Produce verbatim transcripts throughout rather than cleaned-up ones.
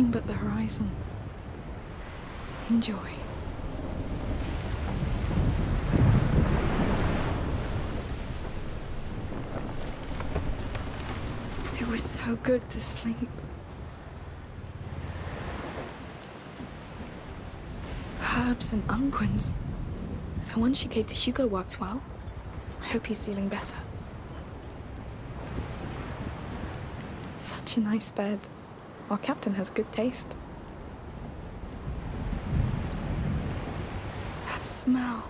nothing but the horizon. Enjoy. It was so good to sleep. Herbs and unguents. The one she gave to Hugo worked well. I hope he's feeling better. Such a nice bed. Our captain has good taste. That smell.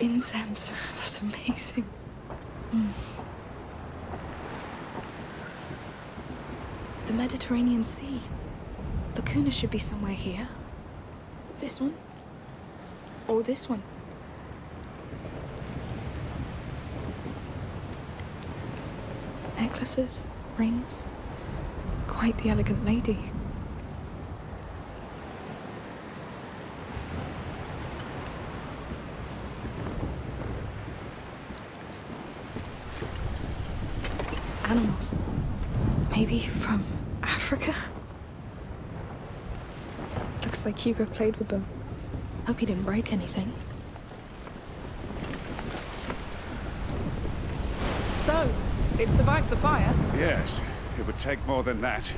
Incense. That's amazing. Mm. The Mediterranean Sea. Lacuna should be somewhere here. This one? Or this one? Necklaces, rings. Quite the elegant lady. Animals. Maybe from Africa? Looks like Hugo played with them. Hope he didn't break anything. So, it survived the fire? Yes, it would take more than that.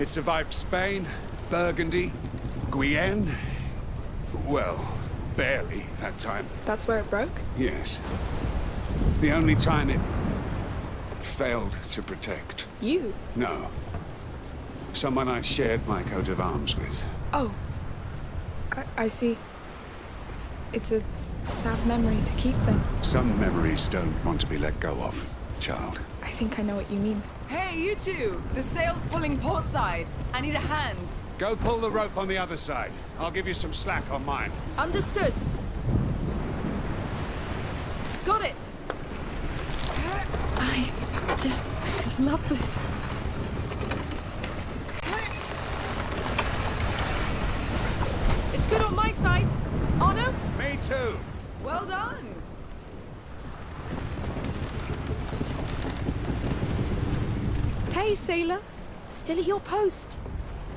It survived Spain, Burgundy, Guienne. Well, barely that time. That's where it broke? Yes. The only time it failed to protect. You? No. Someone I shared my coat of arms with. Oh. I, I see. It's a sad memory to keep then. Some memories don't want to be let go of, child. I think I know what you mean. Hey, you two! The sail's pulling port side. I need a hand. Go pull the rope on the other side. I'll give you some slack on mine. Understood. Got it! I just love this. Good on my side. Honor? Me too. Well done. Hey, sailor. Still at your post.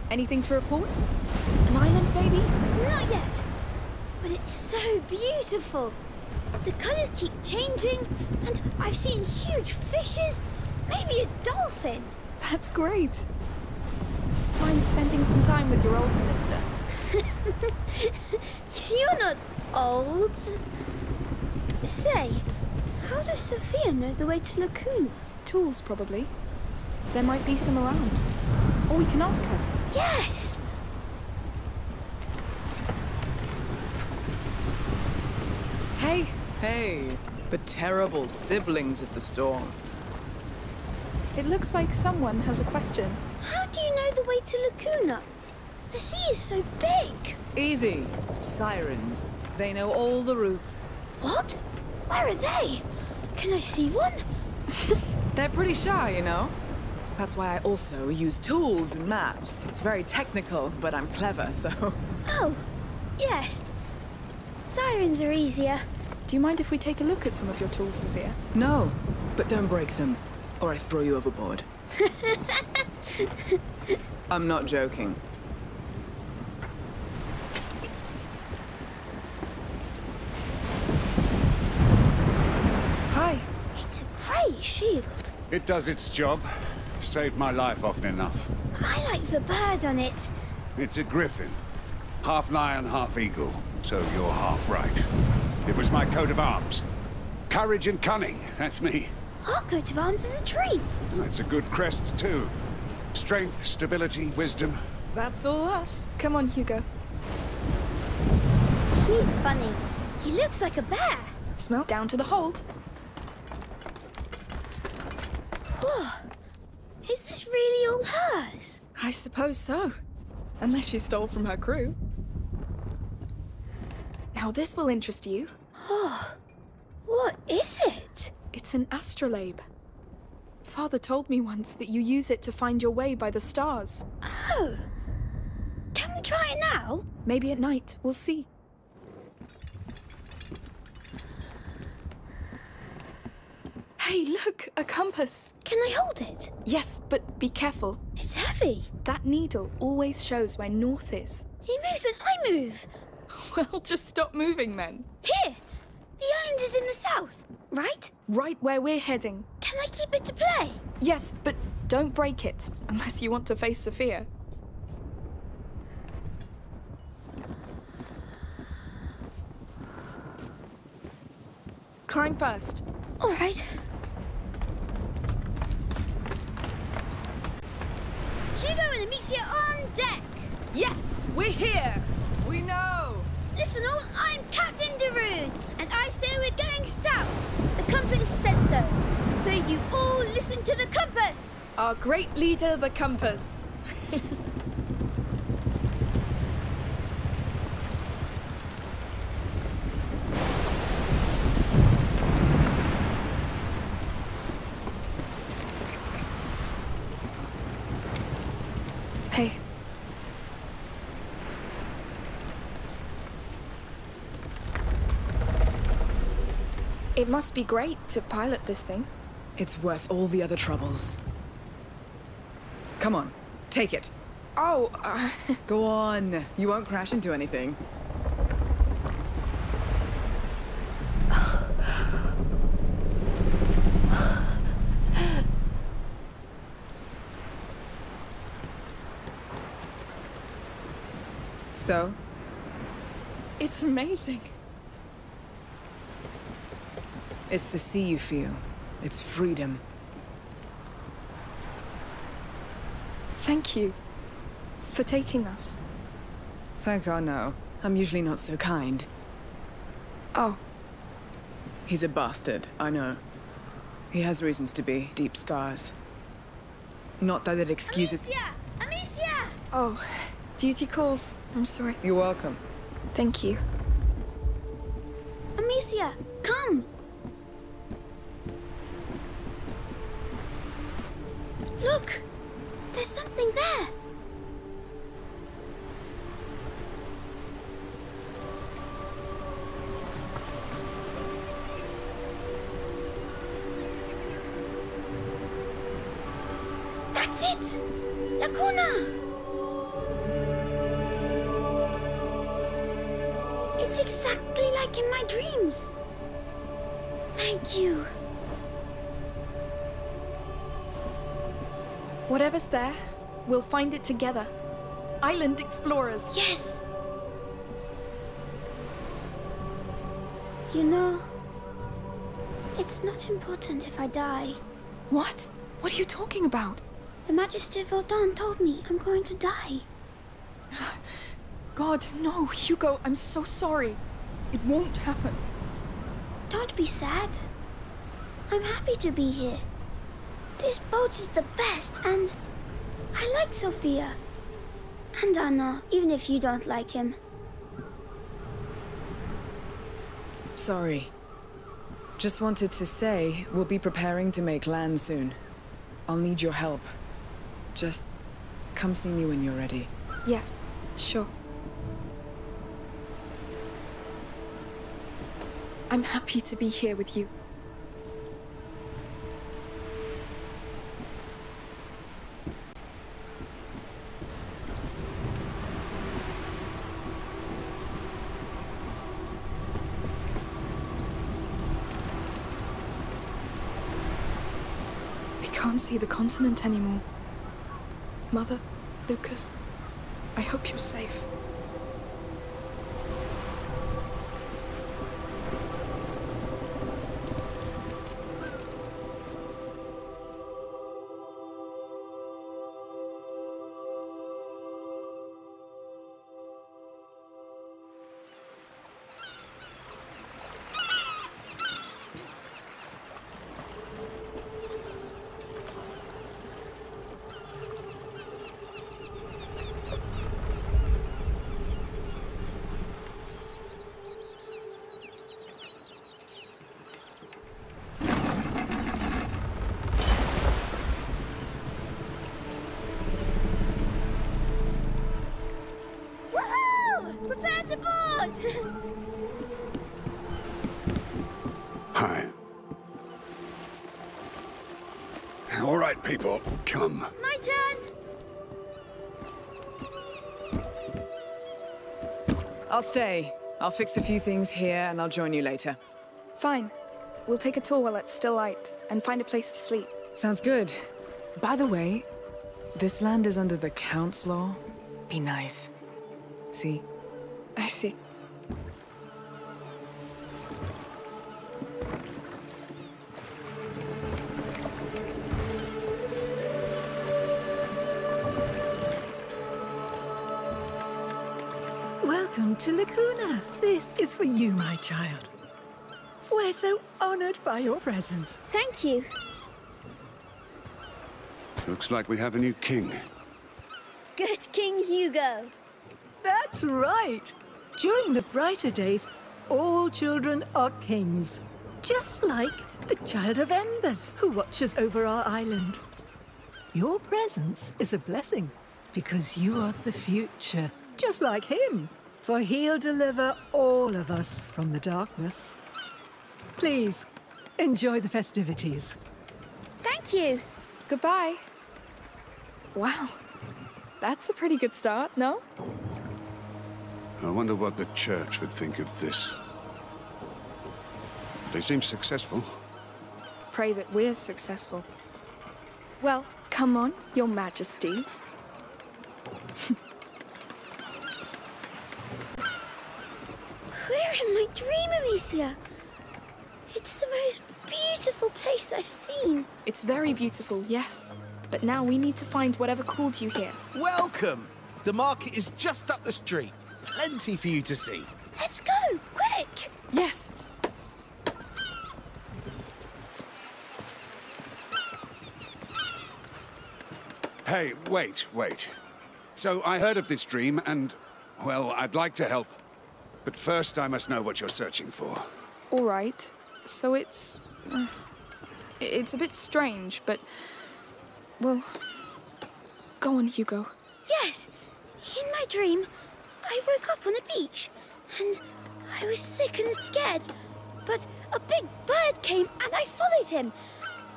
Anything to report? An island, maybe? Not yet. But it's so beautiful. The colours keep changing, and I've seen huge fishes. Maybe a dolphin. That's great. Mind spending some time with your old sister? You're not old. Say, how does Sophia know the way to Lacuna? Tools, probably. There might be some around. Or we can ask her. Yes! Hey! Hey, the terrible siblings of the storm. It looks like someone has a question. How do you know the way to Lacuna? The sea is so big! Easy. Sirens. They know all the routes. What? Where are they? Can I see one? They're pretty shy, you know. That's why I also use tools and maps. It's very technical, but I'm clever, so... Oh, yes. Sirens are easier. Do you mind if we take a look at some of your tools, Sophia? No, but don't break them, or I throw you overboard. I'm not joking. Shield. It does its job. Saved my life often enough. I like the bird on it. It's a griffin. Half lion, half eagle. So you're half right. It was my coat of arms. Courage and cunning, that's me. Our coat of arms is a tree. That's a good crest too. Strength, stability, wisdom. That's all us. Come on, Hugo. He's funny. He looks like a bear. Smell down to the hold. Is this really all hers? I suppose so. Unless she stole from her crew. Now this will interest you. Oh, what is it? It's an astrolabe. Father told me once that you use it to find your way by the stars. Oh. Can we try it now? Maybe at night. We'll see. Hey, look! A compass! Can I hold it? Yes, but be careful. It's heavy. That needle always shows where north is. It moves when I move. Well, just stop moving then. Here! The island is in the south, right? Right where we're heading. Can I keep it to play? Yes, but don't break it, unless you want to face Sophia. Climb first. All right. Hugo and Amicia on deck! Yes, we're here! We know! Listen all, I'm Captain Darun, and I say we're going south. The compass says so. So you all listen to the compass! Our great leader, the compass. It must be great to pilot this thing. It's worth all the other troubles. Come on, take it. Oh, uh... Go on. You won't crash into anything. So? It's amazing. It's the sea you feel. It's freedom. Thank you for taking us. Thank Arnaud. I'm usually not so kind. Oh. He's a bastard, I know. He has reasons to be. Deep scars. Not that it excuses- Amicia! Amicia! Oh, duty calls. I'm sorry. You're welcome. Thank you. Amicia, come! Look! There's something there! That's it! Lacuna! It's exactly like in my dreams! Thank you! Whatever's there, we'll find it together. Island explorers. Yes! You know, it's not important if I die. What? What are you talking about? The Magister Voldan told me I'm going to die. God, no, Hugo, I'm so sorry. It won't happen. Don't be sad. I'm happy to be here. This boat is the best, and I like Sophia. And Anna, even if you don't like him. Sorry. Just wanted to say, we'll be preparing to make land soon. I'll need your help. Just come see me when you're ready. Yes, sure. I'm happy to be here with you. I can't see the continent anymore. Mother, Lucas, I hope you're safe. Hi. All right, people, come. My turn! I'll stay. I'll fix a few things here and I'll join you later. Fine. We'll take a tour while it's still light and find a place to sleep. Sounds good. By the way, this land is under the Count's law. Be nice. See? I see. Welcome to Lacuna. This is for you, my child. We're so honored by your presence. Thank you. Looks like we have a new king. Good King Hugo. That's right. During the brighter days, all children are kings. Just like the Child of Embers, who watches over our island. Your presence is a blessing, because you are the future, just like him. For he'll deliver all of us from the darkness. Please, enjoy the festivities. Thank you. Goodbye. Wow. That's a pretty good start, no? I wonder what the church would think of this. They seem successful. Pray that we're successful. Well, come on, Your Majesty. We're in my dream, Amicia. It's the most beautiful place I've seen. It's very beautiful, yes. But now we need to find whatever called you here. Welcome! The market is just up the street. Plenty for you to see. Let's go, quick! Yes. Hey, wait, wait. So I heard of this dream and, well, I'd like to help. But first I must know what you're searching for. All right. So it's... Uh, it's a bit strange, but... Well... Go on, Hugo. Yes! In my dream, I woke up on a beach, and I was sick and scared, but a big bird came and I followed him.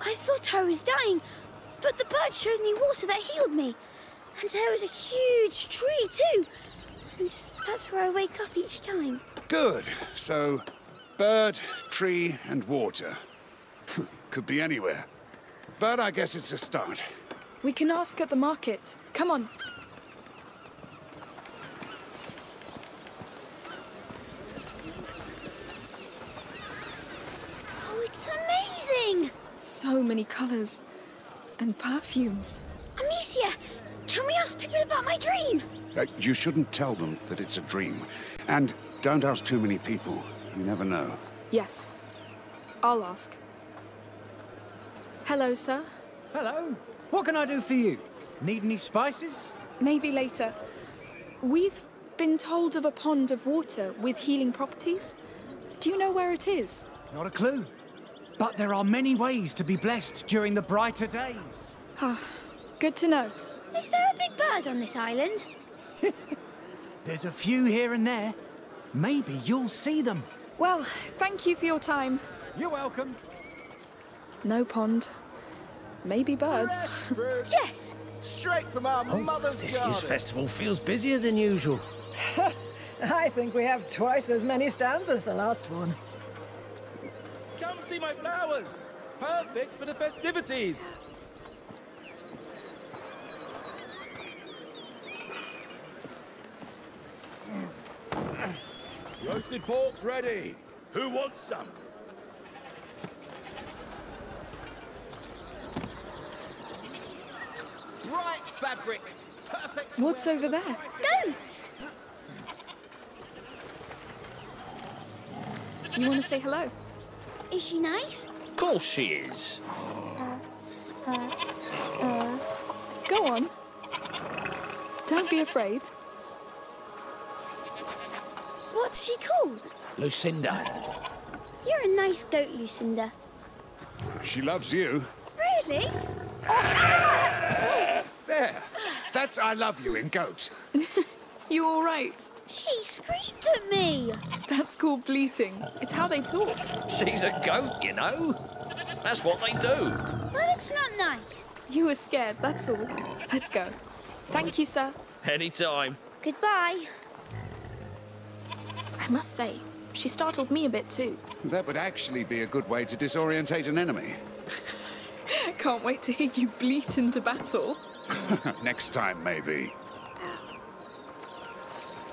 I thought I was dying, but the bird showed me water that healed me. And there was a huge tree, too. And that's where I wake up each time. Good. So, bird, tree, and water. Could be anywhere. But I guess it's a start. We can ask at the market. Come on. So many colors and perfumes. Amicia, can we ask people about my dream? Uh, you shouldn't tell them that it's a dream. And don't ask too many people. You never know. Yes. I'll ask. Hello, sir. Hello. What can I do for you? Need any spices? Maybe later. We've been told of a pond of water with healing properties. Do you know where it is? Not a clue. But there are many ways to be blessed during the brighter days. Ah, good to know. Is there a big bird on this island? There's a few here and there. Maybe you'll see them. Well, thank you for your time. You're welcome. No pond. Maybe birds. Yes! Straight from our oh, mother's this garden. Year's festival feels busier than usual. I think we have twice as many stands as the last one. Come see my flowers! Perfect for the festivities! Roasted pork's ready! Who wants some? Right fabric! Perfect! What's over there? Goats! You want to say hello? Is she nice? Of course she is. Uh, uh, uh. Go on. Don't be afraid. What's she called? Lucinda. You're a nice goat, Lucinda. She loves you. Really? Oh. There. That's I love you in goat. You all right? She screamed at me. That's called bleating. It's how they talk. She's a goat, you know. That's what they do. Well, it's not nice. You were scared, that's all. Let's go. Thank you, sir. Anytime. Goodbye. I must say, she startled me a bit too. That would actually be a good way to disorientate an enemy. Can't wait to hear you bleat into battle. Next time, maybe.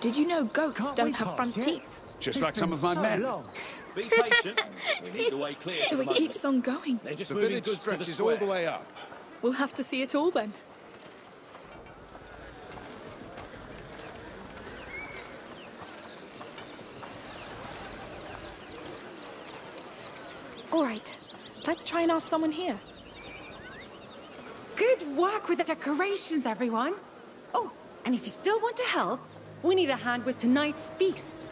Did you know goats don't have front teeth? Just like some of my men. Be patient. We need the way clear. So it keeps on going. The village stretches all the way up. We'll have to see it all then. All right, let's try and ask someone here. Good work with the decorations, everyone. Oh, and if you still want to help, we need a hand with tonight's feast.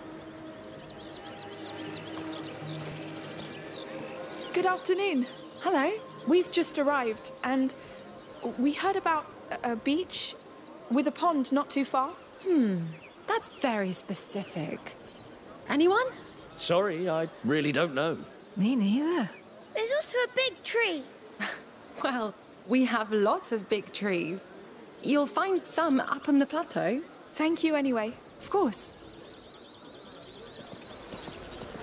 Good afternoon. Hello. We've just arrived, and we heard about a, a beach with a pond not too far. Hmm. That's very specific. Anyone? Sorry, I really don't know. Me neither. There's also a big tree. Well, we have lots of big trees. You'll find some up on the plateau. Thank you anyway. Of course.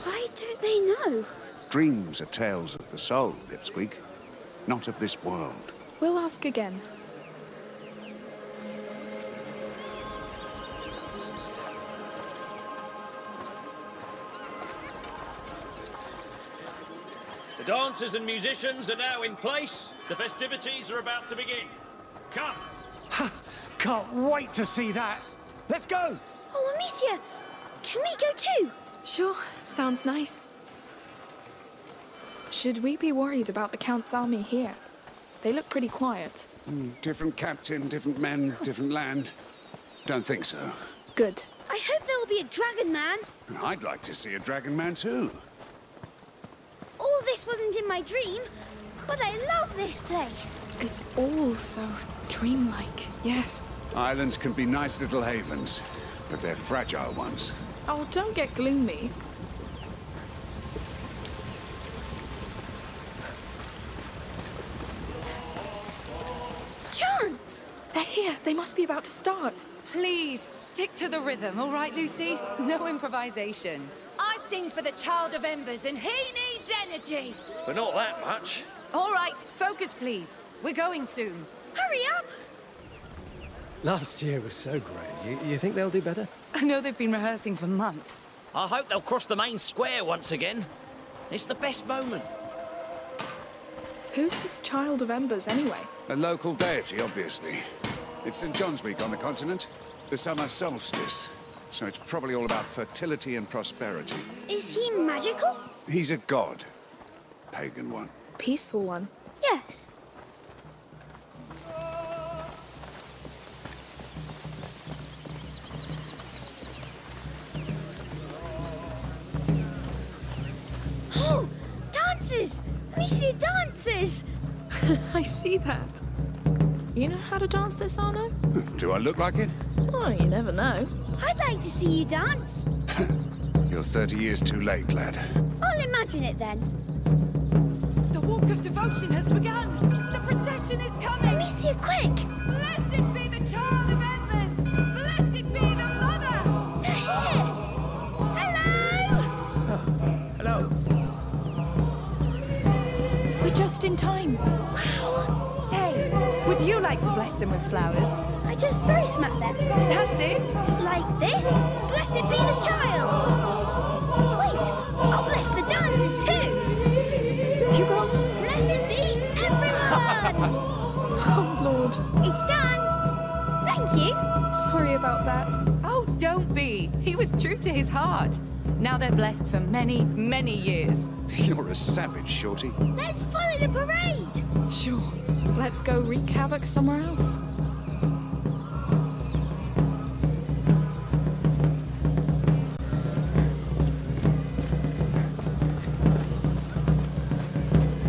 Why don't they know? Dreams are tales of the soul, Lipsqueak. Not of this world. We'll ask again. The dancers and musicians are now in place. The festivities are about to begin. Come! Ha! Can't wait to see that! Let's go! Oh, Amicia! Can we go too? Sure, sounds nice. Should we be worried about the Count's army here? They look pretty quiet. Mm, different captain, different men, different land. Don't think so. Good. I hope there will be a dragon man. I'd like to see a dragon man too. All this wasn't in my dream, but I love this place. It's all so dreamlike, yes. Islands can be nice little havens, but they're fragile ones. Oh, don't get gloomy. Chance! They're here. They must be about to start. Please, stick to the rhythm, all right, Lucy? No improvisation. I sing for the Child of Embers, and he needs energy. But not that much. All right, focus, please. We're going soon. Hurry up! Last year was so great. You, you think they'll do better? I know they've been rehearsing for months. I hope they'll cross the main square once again. It's the best moment. Who's this Child of Embers, anyway? A local deity, obviously. It's Saint John's Week on the continent, the summer solstice. So it's probably all about fertility and prosperity. Is he magical? He's a god. Pagan one. Peaceful one? Yes. Oh! Dances! Amicia dances! I see that. You know how to dance this, Arnaud? Do I look like it? Oh, you never know. I'd like to see you dance. You're thirty years too late, lad. I'll imagine it then. The walk of devotion has begun. The procession is coming. Amicia, quick! Blessed be the Child of Embers. Blessed be the Mother. They're here. Hello. Oh, hello. We're just in time. Wow! Say, would you like to bless them with flowers? I just throw smack them. That's it? Like this? Blessed be the Child! Wait, I'll bless the dancers too! Hugo! Blessed be everyone! Oh, Lord. It's done! Thank you! Sorry about that. Oh, don't be. He was true to his heart. Now they're blessed for many, many years. You're a savage, Shorty. Let's follow the parade! Sure. Let's go wreak havoc somewhere else.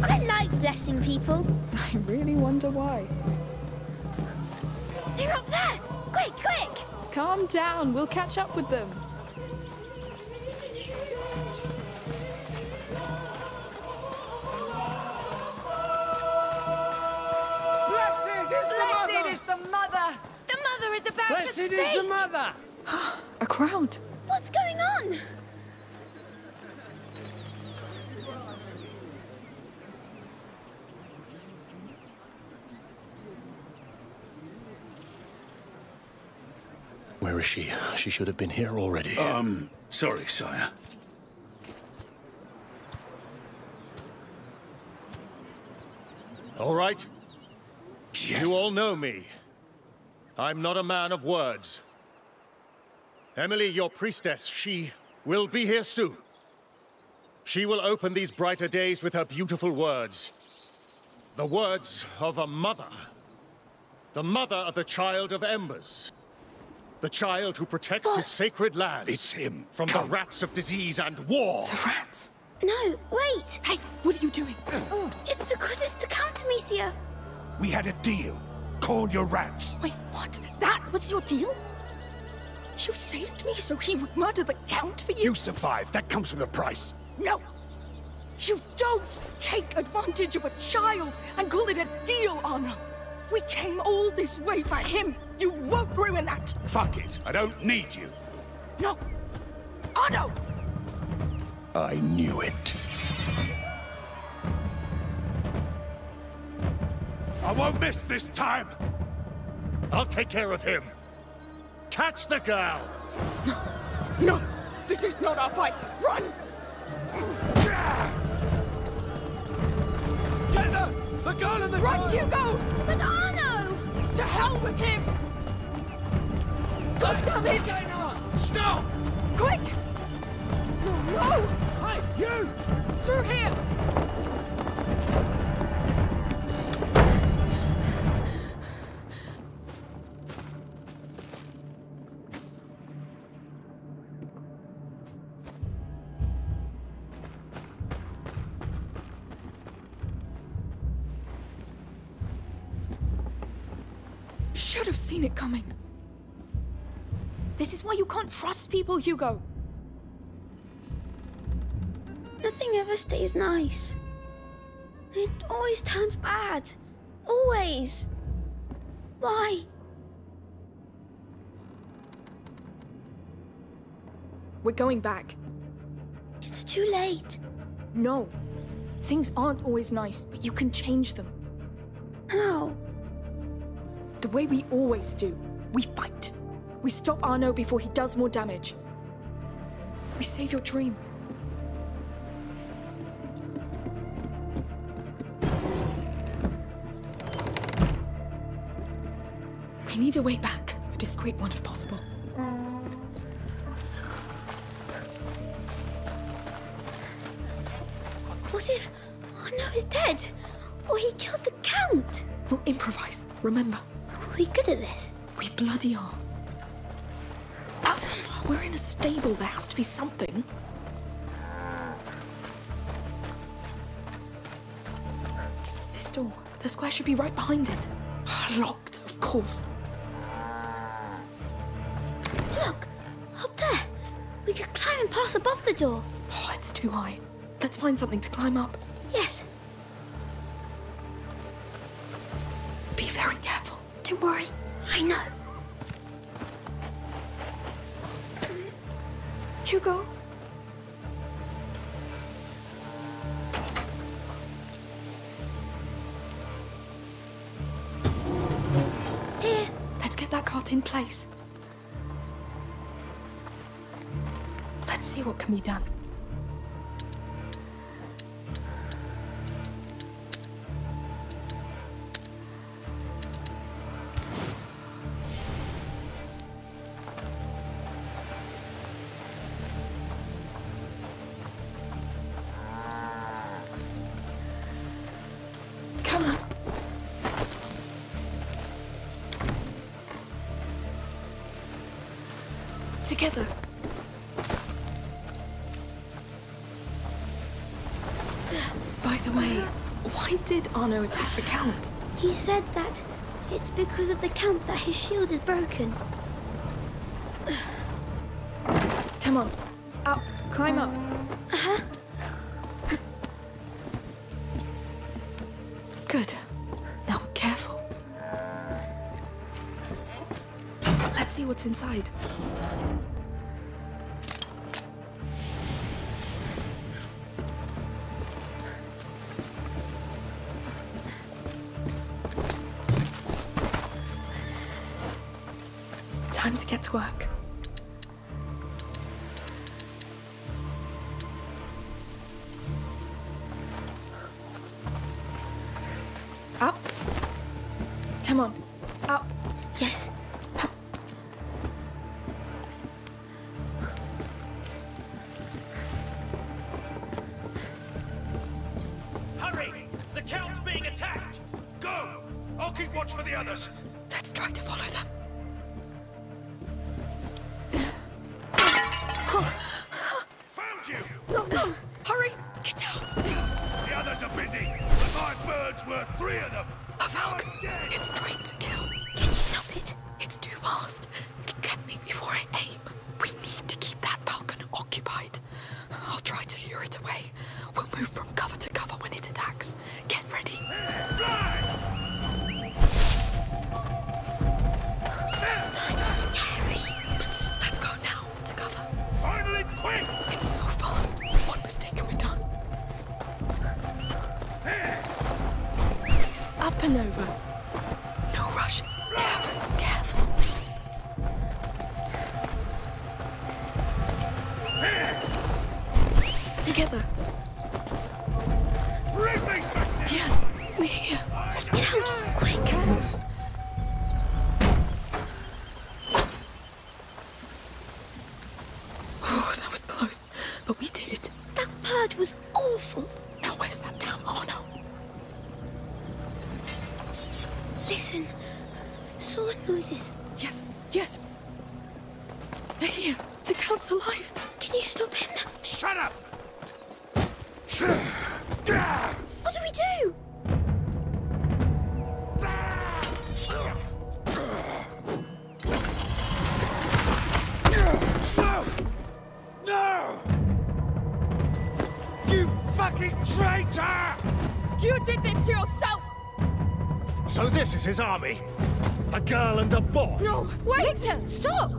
I like blessing people. I really wonder why. They're up there! Quick, quick! Calm down. We'll catch up with them. Blessed is the mother! The mother is about to speak! Blessed is the mother! A crowd! What's going on? Where is she? She should have been here already. Um, sorry, sire. All right. Yes. You all know me. I'm not a man of words. Emily, your priestess, she will be here soon. She will open these brighter days with her beautiful words. The words of a mother. The mother of the Child of Embers. The child who protects what? his sacred lands. It's him. From Come. the rats of disease and war. The rats? No, wait! Hey, what are you doing? Oh. It's because it's the Count, Amicia. We had a deal. Call your rats. Wait, what? That was your deal? You saved me so he would murder the Count for you? You survived. That comes with a price. No! You don't take advantage of a child and call it a deal, Arnaud. We came all this way for him. You won't ruin that. Fuck it. I don't need you. No. Arnaud! I knew it. I won't miss this time. I'll take care of him. Catch the girl. No. No. This is not our fight. Run! Get her! The girl in the Run, child. Hugo! But Arnaud! To hell with him! God damn it! Stop! Quick! No, no! Hey, you! Through here! Should have seen it coming. This is why you can't trust people, Hugo. Nothing ever stays nice. It always turns bad. Always. Why? We're going back. It's too late. No. Things aren't always nice, but you can change them. How? The way we always do. We fight. We stop Arnaud before he does more damage. We save your dream. We need a way back. A discreet one if possible. What if Arnaud is dead? Or he killed the Count? We'll improvise, remember. Are we good at this? We bloody are. But we're in a stable. There has to be something. This door. The square should be right behind it. Locked, of course. Look! Up there! We could climb and pass above the door. Oh, it's too high. Let's find something to climb up. Yes. Be very careful. Don't worry, I know. Hugo? Here. Let's get that cart in place. Let's see what can be done. Together. By the way, why did Arnaud attack the Count? He said that it's because of the Count that his shield is broken. Come on. Up. Climb up. Uh-huh. Good. Now, careful. Let's see what's inside. Time to get to work. Up. Come on. Up. Yes. Up. Hurry! The Count's being attacked! Go! I'll keep watch for the others. Let's try to follow them. His army, a girl and a boy. No, wait! Victor, stop!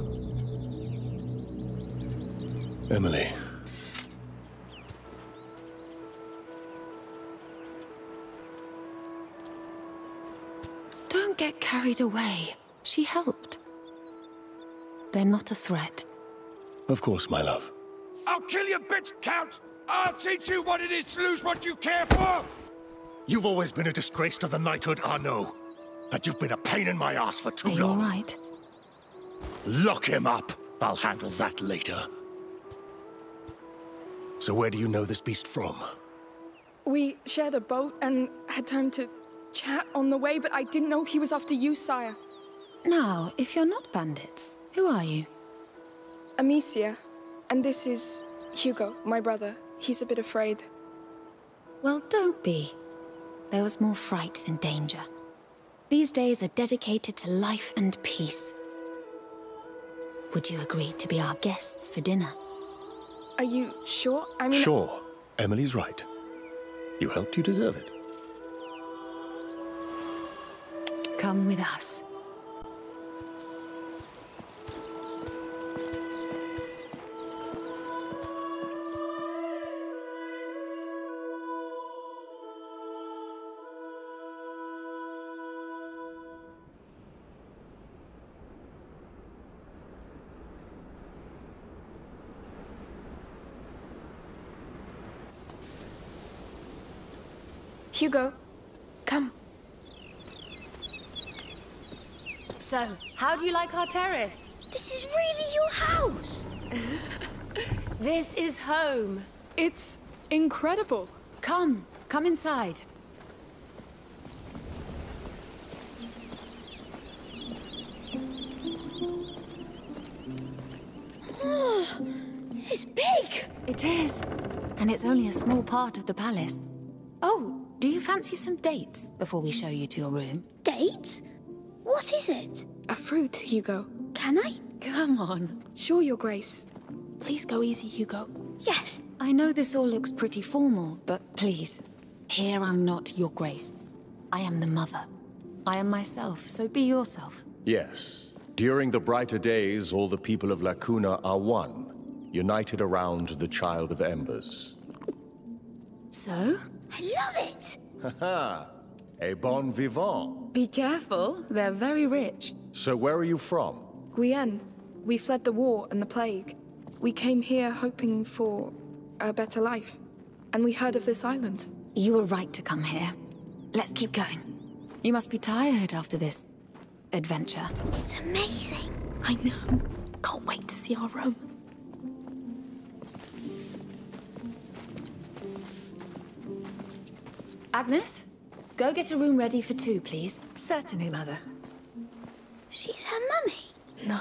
Emily. Don't get carried away. She helped. They're not a threat. Of course, my love. I'll kill you, bitch, Count! I'll teach you what it is to lose what you care for! You've always been a disgrace to the knighthood, Arnaud. But you've been a pain in my ass for too long. Are you all right? Lock him up. I'll handle that later. So where do you know this beast from? We shared a boat and had time to chat on the way, but I didn't know he was after you, sire. Now, if you're not bandits, who are you? Amicia. And this is Hugo, my brother. He's a bit afraid. Well, don't be. There was more fright than danger. These days are dedicated to life and peace. Would you agree to be our guests for dinner? Are you sure? I mean... Sure. Emily's right. You helped, you deserve it. Come with us. Hugo, come. So, how do you like our terrace? This is really your house. This is home. It's incredible. Come, come inside. It's big. It is. And it's only a small part of the palace. Oh. Do you fancy some dates before we show you to your room? Dates? What is it? A fruit, Hugo. Can I? Come on. Sure, Your Grace. Please go easy, Hugo. Yes. I know this all looks pretty formal, but please, here I'm not Your Grace. I am the mother. I am myself, so be yourself. Yes. During the brighter days, all the people of Lacuna are one, united around the Child of Embers. So? I love it! Haha! A bon vivant! Be careful, they're very rich. So where are you from? Guienne. We fled the war and the plague. We came here hoping for a better life, and we heard of this island. You were right to come here. Let's keep going. You must be tired after this adventure. It's amazing. I know. Can't wait to see our Rome. Agnes, go get a room ready for two, please. Certainly, Mother. She's her mummy. No,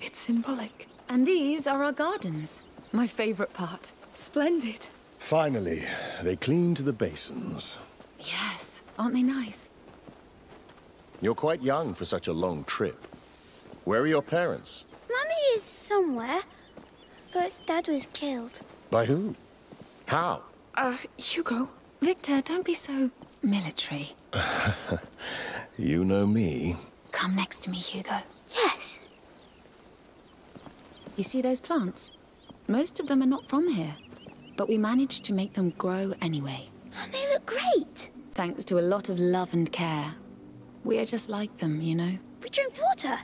it's symbolic. And these are our gardens. My favorite part. Splendid. Finally, they cleaned the basins. Yes, aren't they nice? You're quite young for such a long trip. Where are your parents? Mummy is somewhere, but Dad was killed. By who? How? Uh, Hugo. Victor, don't be so military. You know me. Come next to me, Hugo. Yes. You see those plants? Most of them are not from here, but we managed to make them grow anyway. And they look great. Thanks to a lot of love and care. We are just like them, you know. We drink water.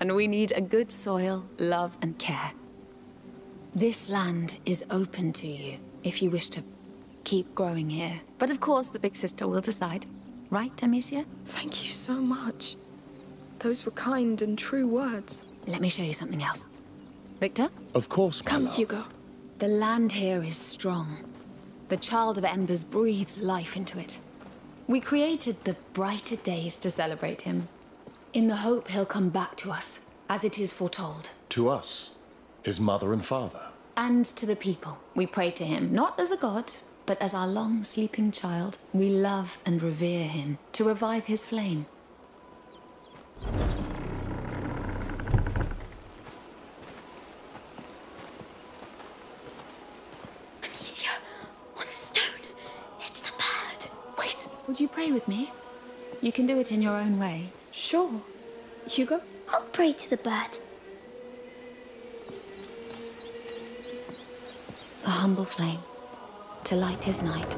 And we need a good soil, love and care. This land is open to you if you wish to keep growing here. But of course the big sister will decide. Right, Amicia? Thank you so much. Those were kind and true words. Let me show you something else. Victor? Of course, my love. Come, Hugo. The land here is strong. The Child of Embers breathes life into it. We created the brighter days to celebrate him, in the hope he'll come back to us, as it is foretold. To us, his mother and father. And to the people. We pray to him, not as a god, but as our long-sleeping child. We love and revere him, to revive his flame. Amicia, on the stone, it's the bird. Wait, would you pray with me? You can do it in your own way. Sure. Hugo? I'll pray to the bird. A humble flame, to light his night,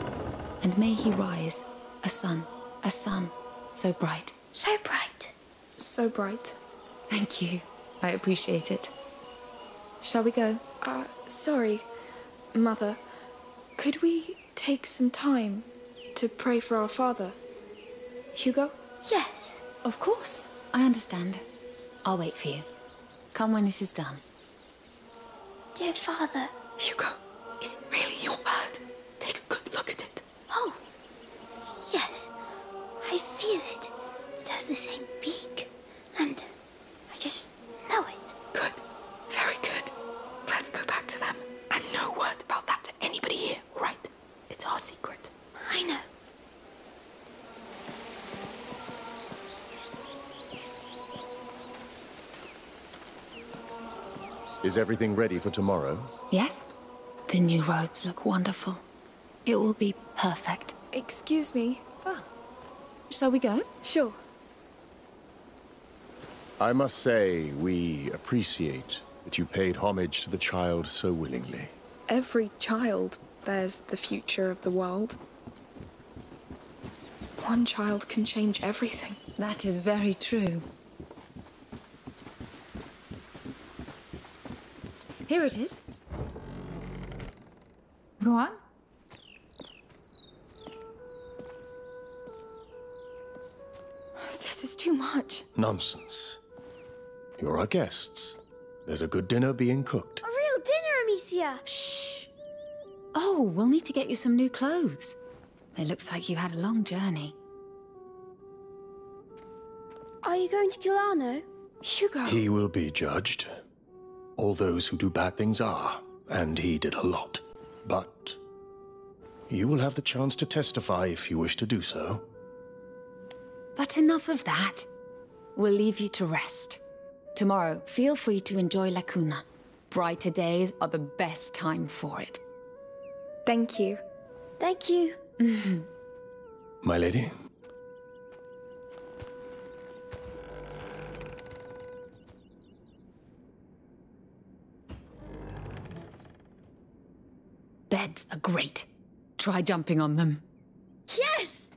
and may he rise, a sun, a sun, so bright. So bright. So bright. Thank you. I appreciate it. Shall we go? Uh, sorry, Mother. Could we take some time to pray for our father? Hugo? Yes. Of course. I understand. I'll wait for you. Come when it is done. Dear Father. Hugo, is it really your bird? Take a good look at it. Oh, yes. I feel it. It has the same beak. And I just know it. Good. Very good. Let's go back to them. And no word about that to anybody here, right? It's our secret. I know. Is everything ready for tomorrow? Yes. The new robes look wonderful. It will be perfect. Excuse me. Ah. Shall we go? Sure. I must say, we appreciate that you paid homage to the child so willingly. Every child bears the future of the world. One child can change everything. That is very true. Here it is. Go on. This is too much. Nonsense. You're our guests. There's a good dinner being cooked. A real dinner, Amicia! Shh! Oh, we'll need to get you some new clothes. It looks like you had a long journey. Are you going to kill Arnaud? Hugo! He will be judged. All those who do bad things are, and he did a lot. But you will have the chance to testify if you wish to do so. But enough of that. We'll leave you to rest. Tomorrow, feel free to enjoy Lacuna. Brighter days are the best time for it. Thank you. Thank you. My lady? Beds are great. Try jumping on them. Yes!